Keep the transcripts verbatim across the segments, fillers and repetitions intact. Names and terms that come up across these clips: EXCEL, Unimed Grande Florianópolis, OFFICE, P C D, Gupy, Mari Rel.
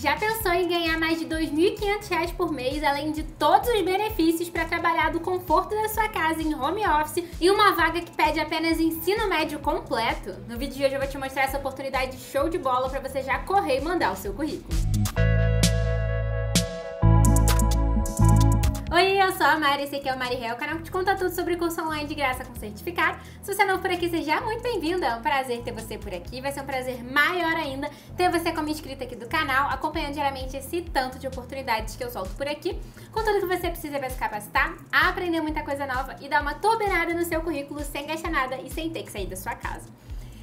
Já pensou em ganhar mais de dois mil e quinhentos reais por mês, além de todos os benefícios para trabalhar do conforto da sua casa em home office e uma vaga que pede apenas ensino médio completo? No vídeo de hoje eu vou te mostrar essa oportunidade show de bola para você já correr e mandar o seu currículo. Oi, eu sou a Mari, esse aqui é o Mari Rel, o canal que te conta tudo sobre curso online de graça com certificado. Se você é novo por aqui, seja muito bem-vinda, é um prazer ter você por aqui, vai ser um prazer maior ainda ter você como inscrita aqui do canal, acompanhando diariamente esse tanto de oportunidades que eu solto por aqui, com tudo que você precisa para se capacitar, aprender muita coisa nova e dar uma turbinada no seu currículo sem gastar nada e sem ter que sair da sua casa.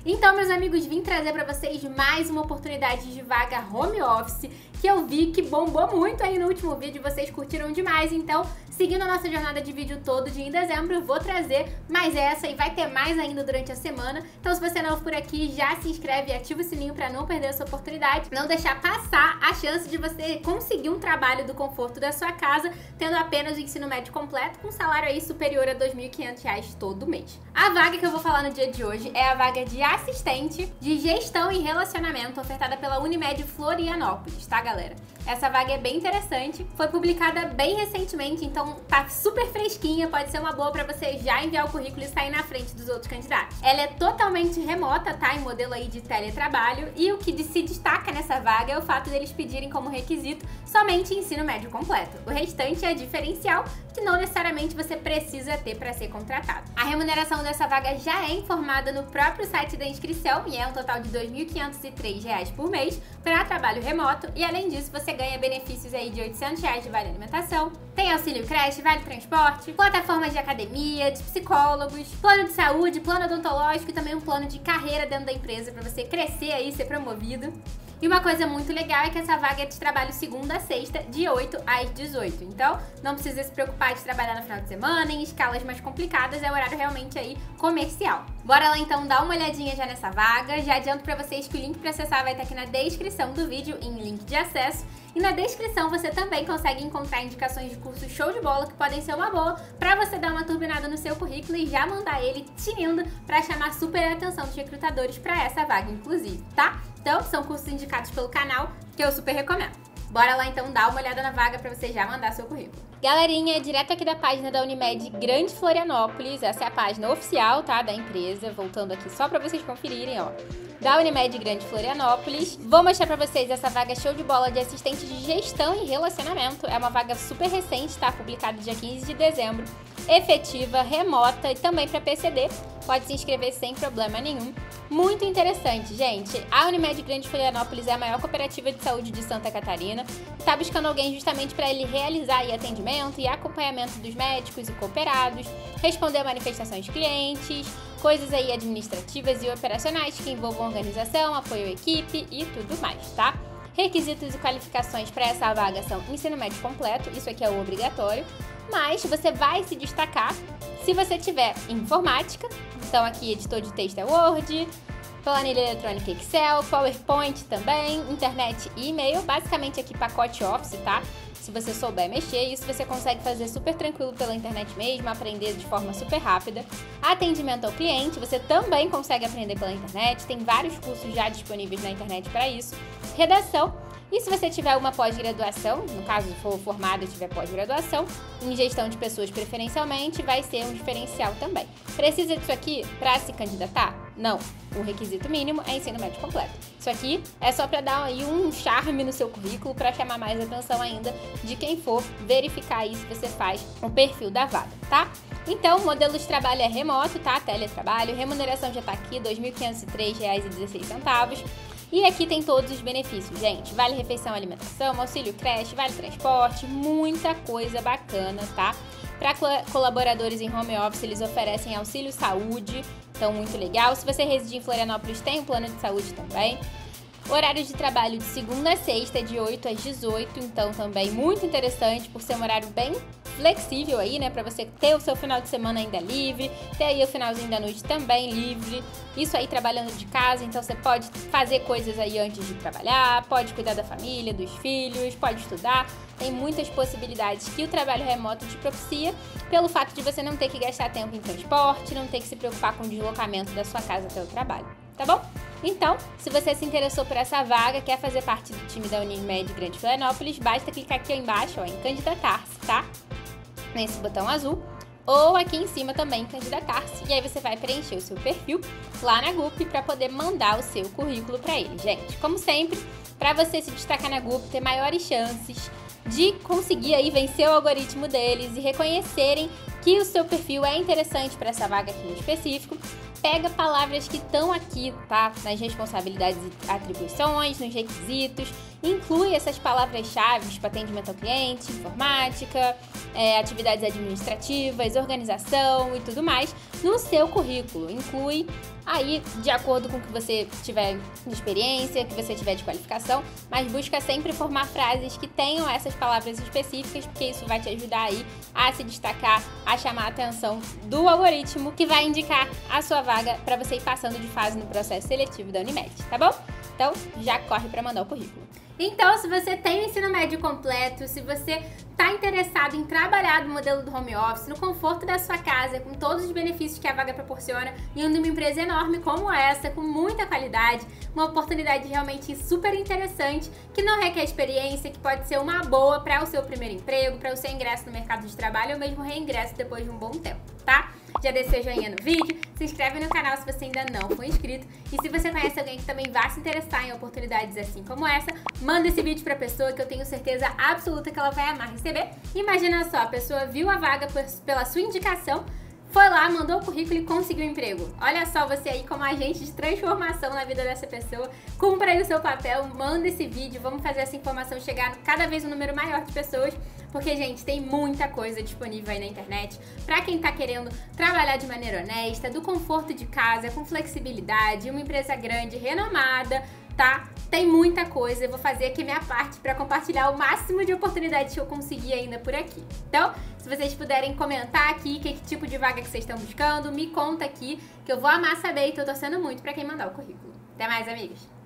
Então, meus amigos, vim trazer para vocês mais uma oportunidade de vaga home office que eu vi que bombou muito aí no último vídeo, vocês curtiram demais. Então, seguindo a nossa jornada de vídeo todo dia em dezembro, eu vou trazer mais essa e vai ter mais ainda durante a semana. Então, se você é novo por aqui, já se inscreve e ativa o sininho para não perder essa oportunidade, não deixar passar a chance de você conseguir um trabalho do conforto da sua casa, tendo apenas o ensino médio completo, com um salário aí superior a dois mil e quinhentos reais todo mês. A vaga que eu vou falar no dia de hoje é a vaga de assistente de gestão e relacionamento ofertada pela Unimed Florianópolis, tá, galera? Essa vaga é bem interessante, foi publicada bem recentemente, então tá super fresquinha, pode ser uma boa pra você já enviar o currículo e sair na frente dos outros candidatos. Ela é totalmente remota, tá? Em modelo aí de teletrabalho, e o que se destaca nessa vaga é o fato deles pedirem como requisito somente ensino médio completo. O restante é diferencial, que não necessariamente você precisa ter pra ser contratado. A remuneração dessa vaga já é informada no próprio site da inscrição e é um total de dois mil quinhentos e três reais por mês para trabalho remoto, e além disso você ganha benefícios aí de oitocentos reais de vale alimentação, tem auxílio creche, vale transporte, plataformas de academia, de psicólogos, plano de saúde, plano odontológico e também um plano de carreira dentro da empresa para você crescer aí, ser promovido. E uma coisa muito legal é que essa vaga é de trabalho segunda a sexta, de oito às dezoito. Então, não precisa se preocupar de trabalhar no final de semana, em escalas mais complicadas, é horário realmente aí comercial. Bora lá então dar uma olhadinha já nessa vaga. Já adianto pra vocês que o link pra acessar vai estar aqui na descrição do vídeo, em link de acesso. E na descrição você também consegue encontrar indicações de curso show de bola que podem ser uma boa pra você dar uma turbinada no seu currículo e já mandar ele tinindo pra chamar super a atenção dos recrutadores pra essa vaga, inclusive, tá? Então, são cursos indicados pelo canal que eu super recomendo. Bora lá então dar uma olhada na vaga pra você já mandar seu currículo. Galerinha, direto aqui da página da Unimed Grande Florianópolis, essa é a página oficial, tá, da empresa, voltando aqui só pra vocês conferirem, ó, da Unimed Grande Florianópolis. Vou mostrar pra vocês essa vaga show de bola de assistente de gestão e relacionamento, é uma vaga super recente, tá, publicada dia quinze de dezembro, efetiva, remota e também pra P C D, pode se inscrever sem problema nenhum. Muito interessante, gente. A Unimed Grande Florianópolis é a maior cooperativa de saúde de Santa Catarina. Está buscando alguém justamente para ele realizar aí atendimento e acompanhamento dos médicos e cooperados, responder a manifestações de clientes, coisas aí administrativas e operacionais que envolvam organização, apoio à equipe e tudo mais, tá? Requisitos e qualificações para essa vaga são ensino médio completo, isso aqui é o obrigatório, mas você vai se destacar se você tiver informática, então aqui editor de texto é Word, planilha eletrônica Excel, PowerPoint também, internet e e-mail, basicamente aqui pacote Office, tá? Se você souber mexer, isso você consegue fazer super tranquilo pela internet mesmo, aprender de forma super rápida. Atendimento ao cliente, você também consegue aprender pela internet, tem vários cursos já disponíveis na internet para isso. Redação, e se você tiver uma pós-graduação, no caso for formado e tiver pós-graduação, em gestão de pessoas preferencialmente, vai ser um diferencial também. Precisa disso aqui para se candidatar? Não. O requisito mínimo é ensino médio completo. Isso aqui é só para dar aí um charme no seu currículo, para chamar mais atenção ainda de quem for verificar aí se você faz o perfil da vaga, tá? Então, o modelo de trabalho é remoto, tá? Teletrabalho, remuneração já tá aqui, dois mil quinhentos e três reais e dezesseis centavos. E aqui tem todos os benefícios, gente. Vale refeição, alimentação, auxílio creche, vale transporte, muita coisa bacana, tá? Para colaboradores em home office, eles oferecem auxílio saúde, então muito legal. Se você residir em Florianópolis, tem um plano de saúde também. Horário de trabalho de segunda a sexta, de oito às dezoito, então também muito interessante, por ser um horário bem flexível aí, né, pra você ter o seu final de semana ainda livre, ter aí o finalzinho da noite também livre, isso aí trabalhando de casa, então você pode fazer coisas aí antes de trabalhar, pode cuidar da família, dos filhos, pode estudar, tem muitas possibilidades que o trabalho remoto te propicia, pelo fato de você não ter que gastar tempo em transporte, não ter que se preocupar com o deslocamento da sua casa até o trabalho. tá bom? Então, se você se interessou por essa vaga, quer fazer parte do time da Unimed Grande Florianópolis, basta clicar aqui embaixo, ó, em candidatar-se, tá? Nesse botão azul, ou aqui em cima também, candidatar-se, e aí você vai preencher o seu perfil lá na Gupy para poder mandar o seu currículo para ele. Gente, como sempre, para você se destacar na Gupy, ter maiores chances de conseguir aí vencer o algoritmo deles e reconhecerem que o seu perfil é interessante para essa vaga aqui em específico, pega palavras que estão aqui, tá? Nas responsabilidades e atribuições, nos requisitos, inclui essas palavras-chave, tipo atendimento ao cliente, informática, é, atividades administrativas, organização e tudo mais, no seu currículo. Inclui aí, de acordo com o que você tiver de experiência, que você tiver de qualificação, mas busca sempre formar frases que tenham essas palavras específicas, porque isso vai te ajudar aí a se destacar, a chamar a atenção do algoritmo, que vai indicar a sua vaga para você ir passando de fase no processo seletivo da Unimed, tá bom? Então, já corre para mandar o currículo. Então, se você tem o ensino médio completo, se você está interessado em trabalhar no modelo do home office, no conforto da sua casa, com todos os benefícios que a vaga proporciona, e em uma empresa enorme como essa, com muita qualidade, uma oportunidade realmente super interessante, que não requer experiência, que pode ser uma boa para o seu primeiro emprego, para o seu ingresso no mercado de trabalho, ou mesmo reingresso depois de um bom tempo, tá? Já deixa seu joinha no vídeo, se inscreve no canal se você ainda não for inscrito, e se você conhece alguém que também vai se interessar em oportunidades assim como essa, manda esse vídeo pra pessoa que eu tenho certeza absoluta que ela vai amar receber. Imagina só, a pessoa viu a vaga pela sua indicação, foi lá, mandou o currículo e conseguiu um emprego. Olha só você aí como agente de transformação na vida dessa pessoa. Cumpra aí o seu papel, manda esse vídeo, vamos fazer essa informação chegar cada vez um número maior de pessoas, porque, gente, tem muita coisa disponível aí na internet pra quem tá querendo trabalhar de maneira honesta, do conforto de casa, com flexibilidade, uma empresa grande, renomada, tá? Tem muita coisa, eu vou fazer aqui minha parte para compartilhar o máximo de oportunidades que eu conseguir ainda por aqui. Então, se vocês puderem comentar aqui que, que tipo de vaga que vocês estão buscando, me conta aqui, que eu vou amar saber e tô torcendo muito para quem mandar o currículo. Até mais, amigos!